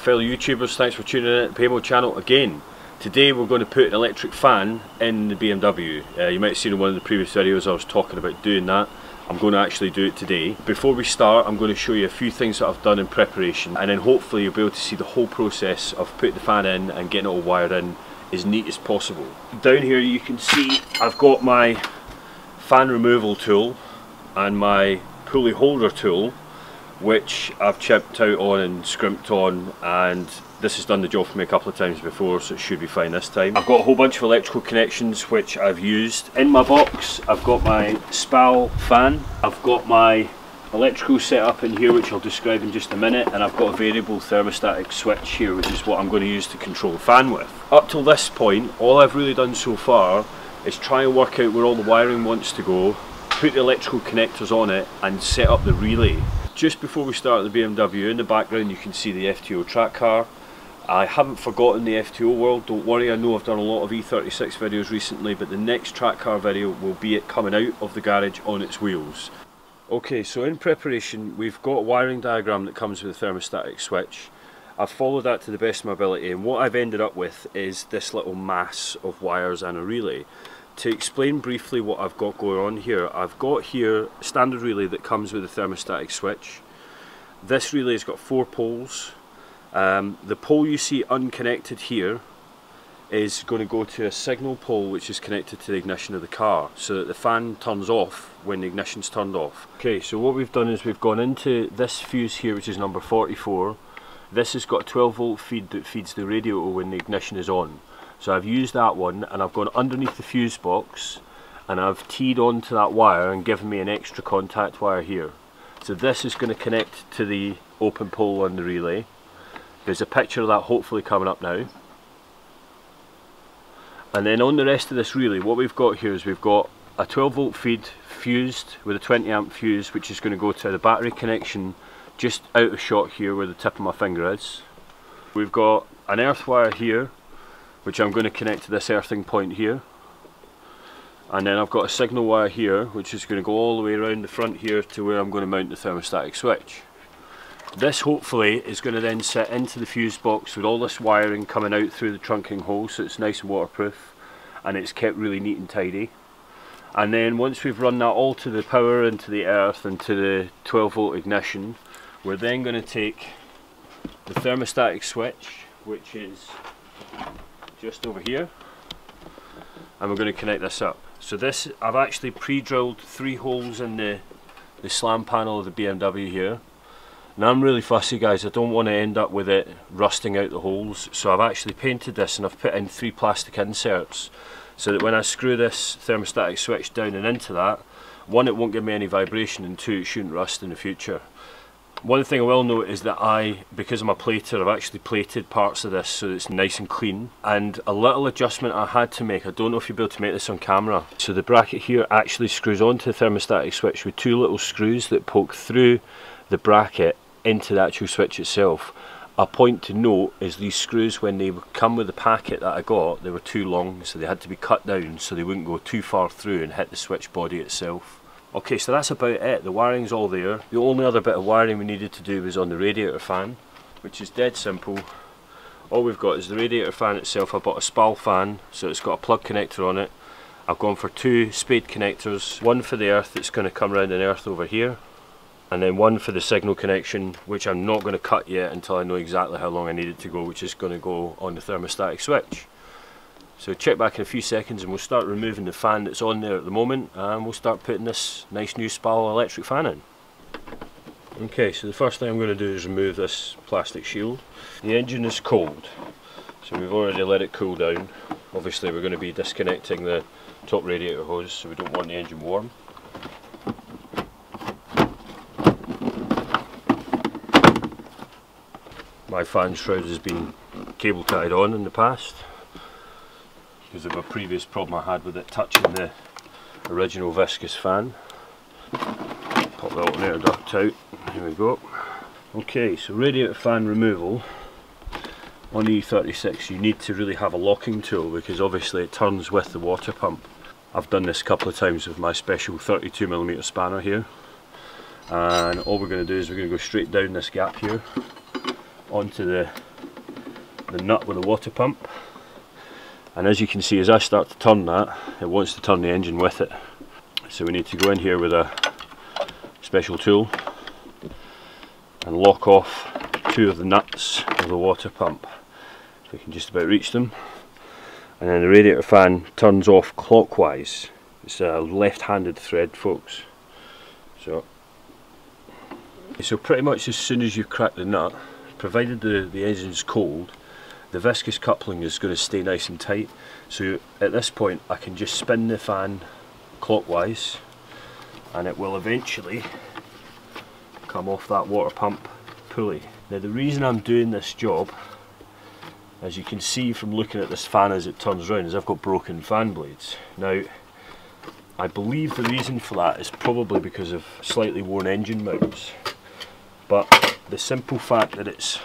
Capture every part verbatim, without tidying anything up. Fellow YouTubers, thanks for tuning in to the Pamo channel again. Today we're going to put an electric fan in the B M W. Uh, you might have seen in one of the previous videos I was talking about doing that. I'm going to actually do it today. Before we start, I'm going to show you a few things that I've done in preparation, and then hopefully you'll be able to see the whole process of putting the fan in and getting it all wired in as neat as possible. Down here you can see I've got my fan removal tool and my pulley holder tool, which I've chipped out on and scrimped on, and this has done the job for me a couple of times before, so it should be fine this time. I've got a whole bunch of electrical connections which I've used. In my box I've got my SPAL fan, I've got my electrical setup in here which I'll describe in just a minute, and I've got a variable thermostatic switch here which is what I'm going to use to control the fan with. Up till this point all I've really done so far is try and work out where all the wiring wants to go, put the electrical connectors on it and set up the relay. Just before we start the B M W, in the background you can see the F T O track car. I haven't forgotten the F T O world, don't worry. I know I've done a lot of E thirty-six videos recently, but the next track car video will be it coming out of the garage on its wheels. Okay, so in preparation we've got a wiring diagram that comes with a thermostatic switch. I've followed that to the best of my ability, and what I've ended up with is this little mass of wires and a relay. To explain briefly what I've got going on here, I've got here a standard relay that comes with a thermostatic switch. This relay has got four poles. Um, the pole you see unconnected here is going to go to a signal pole which is connected to the ignition of the car, so that the fan turns off when the ignition's turned off. Okay, so what we've done is we've gone into this fuse here which is number forty-four. This has got a twelve volt feed that feeds the radio when the ignition is on. So I've used that one and I've gone underneath the fuse box and I've teed onto that wire and given me an extra contact wire here. So this is going to connect to the open pole on the relay. There's a picture of that hopefully coming up now. And then on the rest of this relay, what we've got here is we've got a twelve volt feed fused with a twenty amp fuse which is going to go to the battery connection just out of shot here where the tip of my finger is. We've got an earth wire here which I'm going to connect to this earthing point here, and then I've got a signal wire here which is going to go all the way around the front here to where I'm going to mount the thermostatic switch. This hopefully is going to then sit into the fuse box with all this wiring coming out through the trunking hole, so it's nice and waterproof and it's kept really neat and tidy. And then once we've run that all to the power into the earth and to the twelve volt ignition, we're then going to take the thermostatic switch, which is just over here, and we're going to connect this up. So this, I've actually pre-drilled three holes in the, the slam panel of the B M W here. Now I'm really fussy, guys, I don't want to end up with it rusting out the holes, so I've actually painted this and I've put in three plastic inserts so that when I screw this thermostatic switch down and into that, one, it won't give me any vibration, and two, it shouldn't rust in the future. One thing I will note is that I, because I'm a plater, I've actually plated parts of this so that it's nice and clean. And a little adjustment I had to make, I don't know if you'll be able to make this on camera. So the bracket here actually screws onto the thermostatic switch with two little screws that poke through the bracket into the actual switch itself. A point to note is these screws, when they come with the packet that I got, they were too long, so they had to be cut down so they wouldn't go too far through and hit the switch body itself. Okay, so that's about it, the wiring's all there. The only other bit of wiring we needed to do was on the radiator fan, which is dead simple. All we've got is the radiator fan itself. I bought a SPAL fan, so it's got a plug connector on it. I've gone for two spade connectors, one for the earth that's going to come around an earth over here, and then one for the signal connection, which I'm not going to cut yet until I know exactly how long I need it to go, which is going to go on the thermostatic switch. So check back in a few seconds and we'll start removing the fan that's on there at the moment, and we'll start putting this nice new SPAL electric fan in. Okay, so the first thing I'm going to do is remove this plastic shield. The engine is cold, so we've already let it cool down. Obviously we're going to be disconnecting the top radiator hose, so we don't want the engine warm. My fan shroud has been cable tied on in the past, because of a previous problem I had with it touching the original viscous fan. Pop the alternator duct out, here we go. Okay, so radiator fan removal. On the E thirty-six you need to really have a locking tool, because obviously it turns with the water pump. I've done this a couple of times with my special thirty-two millimeter spanner here, and all we're going to do is we're going to go straight down this gap here onto the the nut with a water pump, and as you can see, as I start to turn that, it wants to turn the engine with it. So we need to go in here with a special tool and lock off two of the nuts of the water pump. So we can just about reach them, and then the radiator fan turns off clockwise. It's a left-handed thread, folks. So, so pretty much as soon as you crack the nut, provided the, the engine's cold, the viscous coupling is going to stay nice and tight. So at this point I can just spin the fan clockwise and it will eventually come off that water pump pulley. Now the reason I'm doing this job, as you can see from looking at this fan as it turns around, is I've got broken fan blades. Now I believe the reason for that is probably because of slightly worn engine mounts, but the simple fact that it's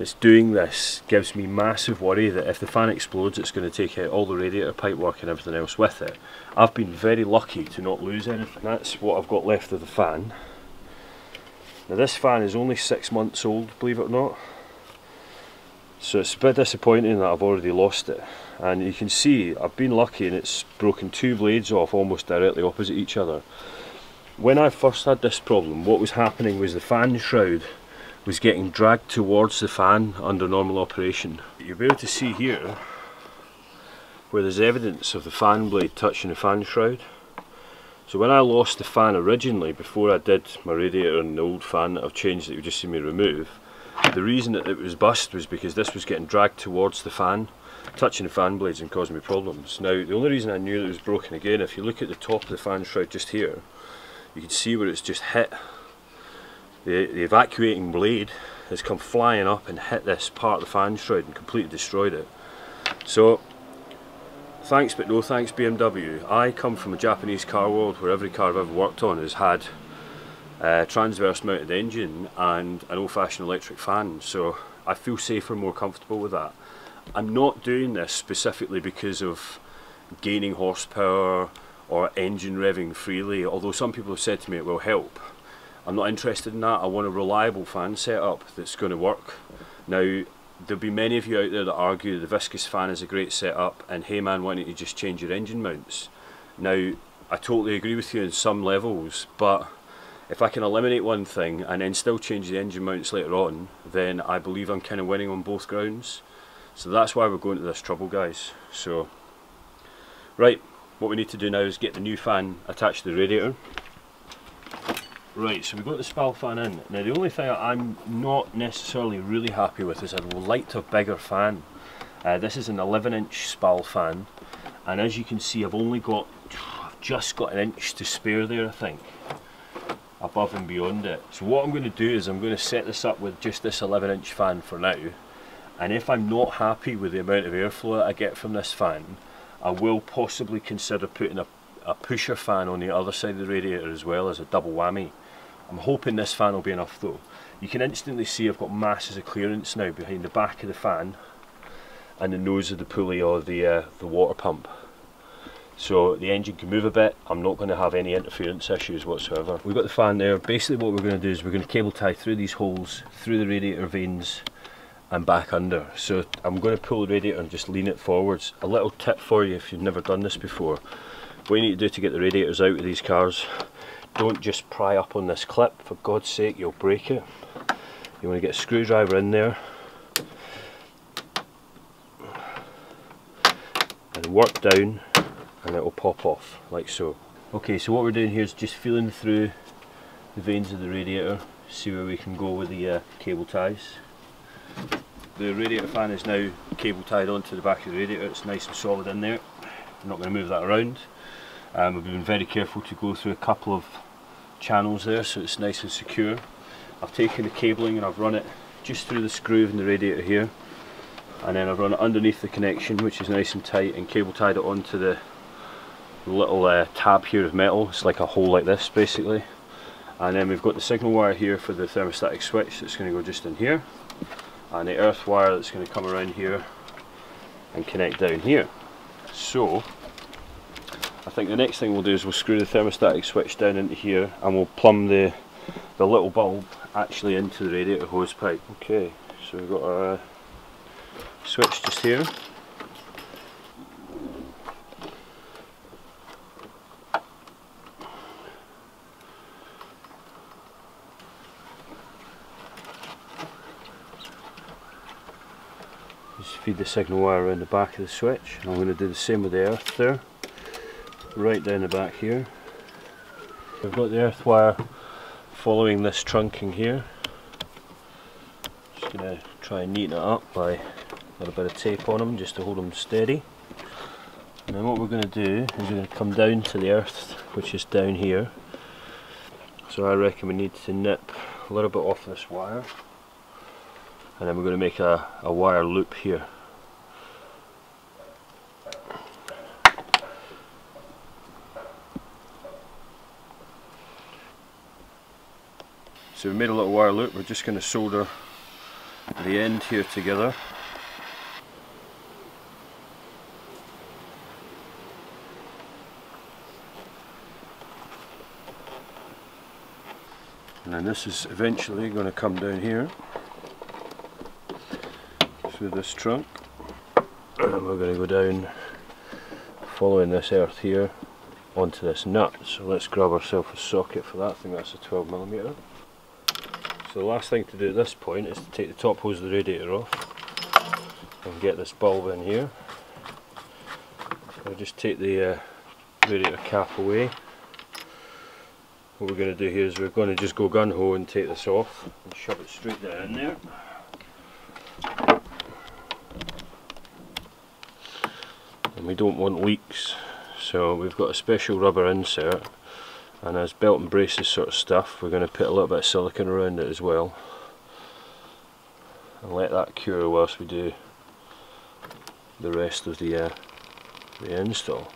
It's doing this gives me massive worry that if the fan explodes, it's going to take out all the radiator pipe work and everything else with it. I've been very lucky to not lose anything. That's what I've got left of the fan. Now this fan is only six months old, believe it or not. So it's a bit disappointing that I've already lost it. And you can see I've been lucky and it's broken two blades off almost directly opposite each other. When I first had this problem, what was happening was the fan shroud was getting dragged towards the fan under normal operation. You'll be able to see here where there's evidence of the fan blade touching the fan shroud. So when I lost the fan originally, before I did my radiator and the old fan that I've changed that you've just seen me remove, the reason that it was bust was because this was getting dragged towards the fan, touching the fan blades and causing me problems. Now the only reason I knew that it was broken, again, if you look at the top of the fan shroud just here, you can see where it's just hit. The, the evacuating blade has come flying up and hit this part of the fan shroud and completely destroyed it. So, thanks but no thanks, B M W. I come from a Japanese car world where every car I've ever worked on has had a transverse mounted engine and an old-fashioned electric fan, so I feel safer and more comfortable with that. I'm not doing this specifically because of gaining horsepower or engine revving freely, although some people have said to me it will help. I'm not interested in that. I want a reliable fan setup that's going to work. Now, there'll be many of you out there that argue the viscous fan is a great setup and, hey man, why don't you just change your engine mounts? Now, I totally agree with you in some levels, but if I can eliminate one thing and then still change the engine mounts later on, then I believe I'm kind of winning on both grounds. So that's why we're going to this trouble, guys. So, right, what we need to do now is get the new fan attached to the radiator. Right, so we've got the SPAL fan in. Now the only thing I'm not necessarily really happy with is I'd like to have a bigger fan. Uh, this is an eleven inch SPAL fan, and as you can see I've only got, I've just got an inch to spare there, I think, above and beyond it. So what I'm going to do is I'm going to set this up with just this eleven inch fan for now, and if I'm not happy with the amount of airflow that I get from this fan, I will possibly consider putting a a pusher fan on the other side of the radiator as well, as a double whammy. I'm hoping this fan will be enough though. You can instantly see I've got masses of clearance now behind the back of the fan and the nose of the pulley or the, uh, the water pump. So the engine can move a bit, I'm not going to have any interference issues whatsoever. We've got the fan there. Basically what we're going to do is we're going to cable tie through these holes, through the radiator vanes and back under. So I'm going to pull the radiator and just lean it forwards. A little tip for you if you've never done this before. What you need to do to get the radiators out of these cars, don't just pry up on this clip, for God's sake, you'll break it. You want to get a screwdriver in there and work down and it will pop off, like so. Okay, so what we're doing here is just feeling through the veins of the radiator, see where we can go with the uh, cable ties. The radiator fan is now cable tied onto the back of the radiator, it's nice and solid in there. I'm not going to move that around. Um, I've been very careful to go through a couple of channels there so it's nice and secure. I've taken the cabling and I've run it just through this groove in the radiator here, and then I've run it underneath the connection, which is nice and tight, and cable tied it onto the little uh, tab here of metal. It's like a hole like this basically, and then we've got the signal wire here for the thermostatic switch that's going to go just in here, and the earth wire that's going to come around here and connect down here. So I think the next thing we'll do is we'll screw the thermostatic switch down into here and we'll plumb the, the little bulb actually into the radiator hose pipe. Okay, so we've got our switch just here. Just feed the signal wire around the back of the switch. I'm going to do the same with the earth there, right down the back here. I've got the earth wire following this trunking here. Just going to try and neaten it up by a little bit of tape on them just to hold them steady. And then what we're going to do is we're going to come down to the earth, which is down here. So I reckon we need to nip a little bit off this wire, and then we're going to make a, a wire loop here. So we made a little wire loop. We're just going to solder the end here together. And then this is eventually going to come down here through this trunk, and we're going to go down following this earth here onto this nut. So let's grab ourselves a socket for that. I think that's a twelve millimeter. So the last thing to do at this point is to take the top hose of the radiator off and get this bulb in here. I'll just take the uh, radiator cap away. What we're going to do here is we're going to just go gung-ho and take this off and shove it straight down in there. And we don't want leaks, so we've got a special rubber insert. And as belt and braces sort of stuff, we're going to put a little bit of silicone around it as well, and let that cure whilst we do the rest of the, uh, the install.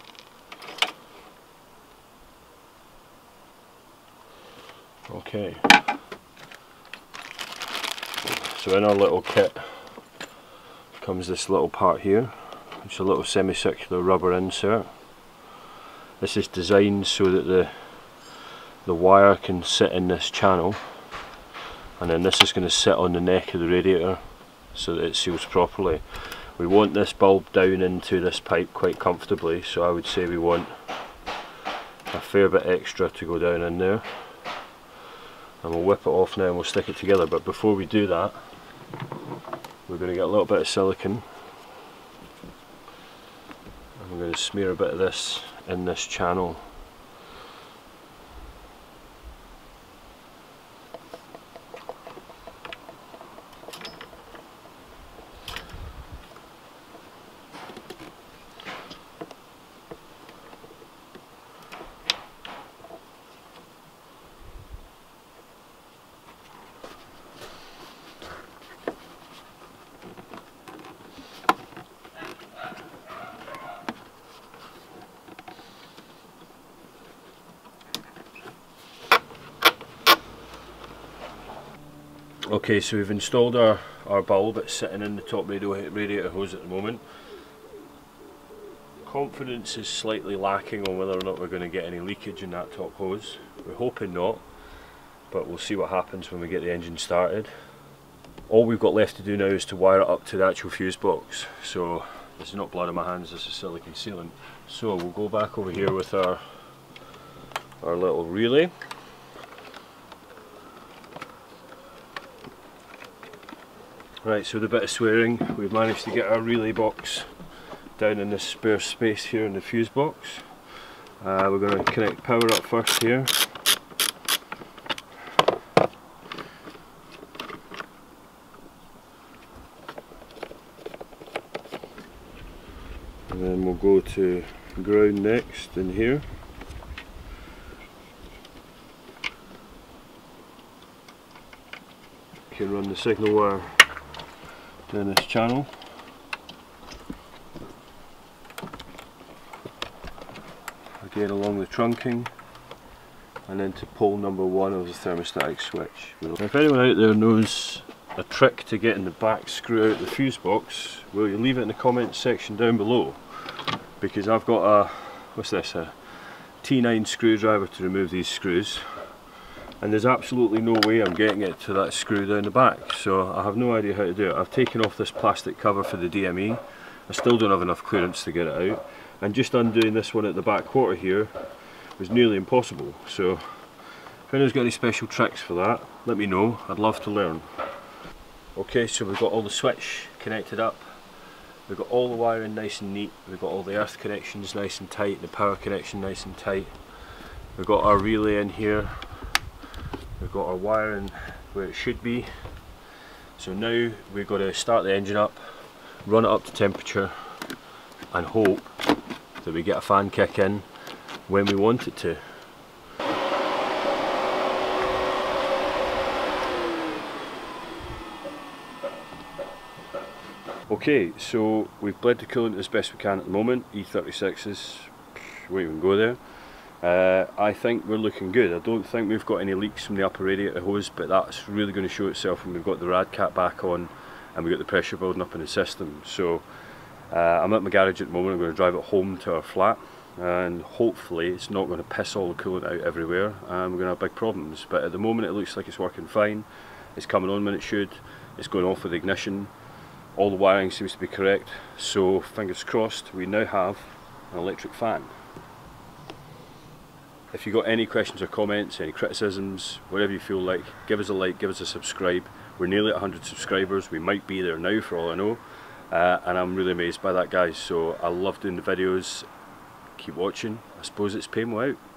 Okay, so in our little kit comes this little part here. It's a little semicircular rubber insert. This is designed so that the the wire can sit in this channel, and then this is going to sit on the neck of the radiator so that it seals properly. We want this bulb down into this pipe quite comfortably, so I would say we want a fair bit extra to go down in there. And we'll whip it off now and we'll stick it together, but before we do that we're going to get a little bit of silicone, and we're going to smear a bit of this in this channel. Okay, so we've installed our, our bulb. It's sitting in the top radiator hose at the moment. Confidence is slightly lacking on whether or not we're going to get any leakage in that top hose. We're hoping not, but we'll see what happens when we get the engine started. All we've got left to do now is to wire it up to the actual fuse box. So this is not blood on my hands, this is silicone sealant. So we'll go back over here with our our little relay. Right, so with a bit of swearing, we've managed to get our relay box down in this spare space here in the fuse box. Uh, we're going to connect power up first here. And then we'll go to ground next in here. You can run the signal wire in this channel. Again along the trunking, and then to pole number one of the thermostatic switch. If anyone out there knows a trick to getting the back screw out of the fuse box, will you leave it in the comments section down below, because I've got a, what's this, a T nine screwdriver to remove these screws. and there's absolutely no way I'm getting it to that screw down the back, so I have no idea how to do it. I've taken off this plastic cover for the D M E, I still don't have enough clearance to get it out, and just undoing this one at the back quarter here was nearly impossible. So if anyone's got any special tricks for that, let me know, I'd love to learn. Okay, so we've got all the switch connected up, we've got all the wiring nice and neat, we've got all the earth connections nice and tight, the power connection nice and tight, we've got our relay in here, we've got our wiring where it should be. So now we've got to start the engine up, run it up to temperature, and hope that we get a fan kick in when we want it to. Okay, so we've bled the coolant as best we can at the moment. E thirty-sixes, we won't even go there. Uh, I think we're looking good. I don't think we've got any leaks from the upper radiator hose, but that's really going to show itself when we've got the rad cap back on and we've got the pressure building up in the system. So uh, I'm at my garage at the moment. I'm going to drive it home to our flat, and hopefully it's not going to piss all the coolant out everywhere and we're going to have big problems. But at the moment it looks like it's working fine. It's coming on when it should, it's going off with ignition, all the wiring seems to be correct, so fingers crossed we now have an electric fan. If you've got any questions or comments, any criticisms, whatever you feel like, give us a like, give us a subscribe. We're nearly at one hundred subscribers, we might be there now for all I know, uh, and I'm really amazed by that, guys. So I love doing the videos, keep watching, I suppose. It's Pamo out.